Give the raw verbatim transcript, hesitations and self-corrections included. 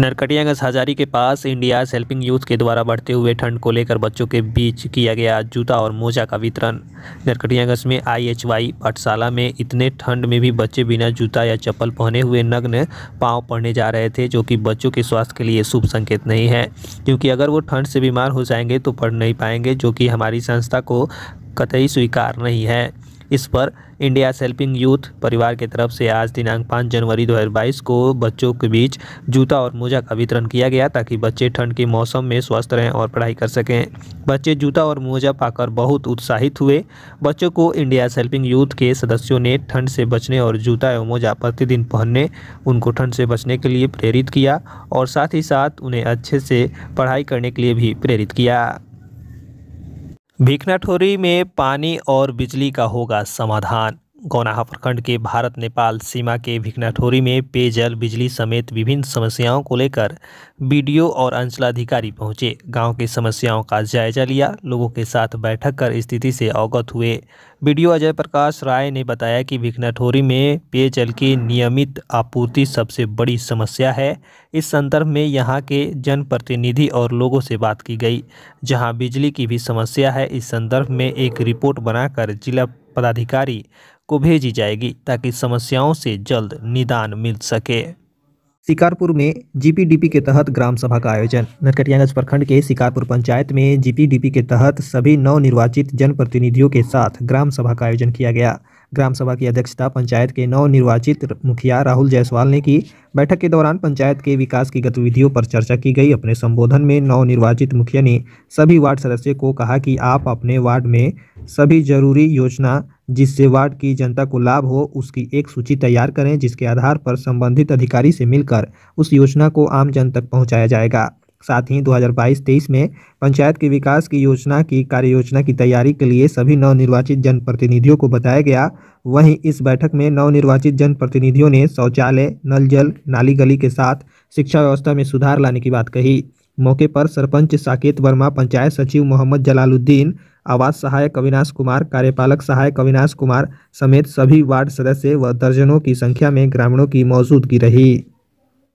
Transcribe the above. नरकटियागंज हजारी के पास India helping youth के द्वारा बढ़ते हुए ठंड को लेकर बच्चों के बीच किया गया जूता और मोजा का वितरण। नरकटियागंज में आईएचवाई पाठशाला में इतने ठंड में भी बच्चे बिना जूता या चप्पल पहने हुए नग्न पांव पढ़ने जा रहे थे, जो कि बच्चों के स्वास्थ्य के लिए शुभ संकेत नहीं है, क्योंकि अगर वो ठंड से बीमार हो जाएंगे तो पढ़ नहीं पाएंगे, जो कि हमारी संस्था को कतई स्वीकार नहीं है। इस पर इंडिया हेल्पिंग यूथ परिवार के तरफ से आज दिनांक पाँच जनवरी दो हज़ार बाईस को बच्चों के बीच जूता और मोजा का वितरण किया गया, ताकि बच्चे ठंड के मौसम में स्वस्थ रहें और पढ़ाई कर सकें। बच्चे जूता और मोजा पाकर बहुत उत्साहित हुए। बच्चों को इंडिया हेल्पिंग यूथ के सदस्यों ने ठंड से बचने और जूता एवं मोजा प्रतिदिन पहनने, उनको ठंड से बचने के लिए प्रेरित किया और साथ ही साथ उन्हें अच्छे से पढ़ाई करने के लिए भी प्रेरित किया। भिकनाठोरी में पानी और बिजली का होगा समाधान। गौनाहा प्रखंड के भारत नेपाल सीमा के भिकनाठोरी में पेयजल, बिजली समेत विभिन्न समस्याओं को लेकर बीडीओ और अंचलाधिकारी पहुंचे। गांव की समस्याओं का जायजा लिया, लोगों के साथ बैठक कर स्थिति से अवगत हुए। बीडीओ अजय प्रकाश राय ने बताया कि भिकनाठोरी में पेयजल की नियमित आपूर्ति सबसे बड़ी समस्या है। इस संदर्भ में यहाँ के जनप्रतिनिधि और लोगों से बात की गई। जहाँ बिजली की भी समस्या है, इस संदर्भ में एक रिपोर्ट बनाकर जिला पदाधिकारी को भेजी जाएगी, ताकि समस्याओं से जल्द निदान मिल सके। शिकारपुर में जीपीडीपी के तहत ग्राम सभा का आयोजन। नरकटियागंज प्रखंड के शिकारपुर पंचायत में जीपीडीपी के तहत सभी नवनिर्वाचित जनप्रतिनिधियों के साथ ग्राम सभा का आयोजन किया गया। ग्राम सभा की अध्यक्षता पंचायत के नवनिर्वाचित मुखिया राहुल जायसवाल ने की। बैठक के दौरान पंचायत के विकास की गतिविधियों पर चर्चा की गई। अपने संबोधन में नवनिर्वाचित मुखिया ने सभी वार्ड सदस्यों को कहा कि आप अपने वार्ड में सभी जरूरी योजना जिससे वार्ड की जनता को लाभ हो, उसकी एक सूची तैयार करें, जिसके आधार पर संबंधित अधिकारी से मिलकर उस योजना को आम जन तक पहुंचाया जाएगा। साथ ही दो हज़ार बाईस तेईस में पंचायत के विकास की योजना की कार्य योजना की तैयारी के लिए सभी नवनिर्वाचित जनप्रतिनिधियों को बताया गया। वहीं इस बैठक में नवनिर्वाचित जनप्रतिनिधियों ने शौचालय, नल जल, नाली गली के साथ शिक्षा व्यवस्था में सुधार लाने की बात कही। मौके पर सरपंच साकेत वर्मा, पंचायत सचिव मोहम्मद जलालुद्दीन, आवास सहायक अविनाश कुमार, कार्यपालक सहायक अविनाश कुमार समेत सभी वार्ड सदस्य व दर्जनों की संख्या में ग्रामीणों की मौजूदगी रही।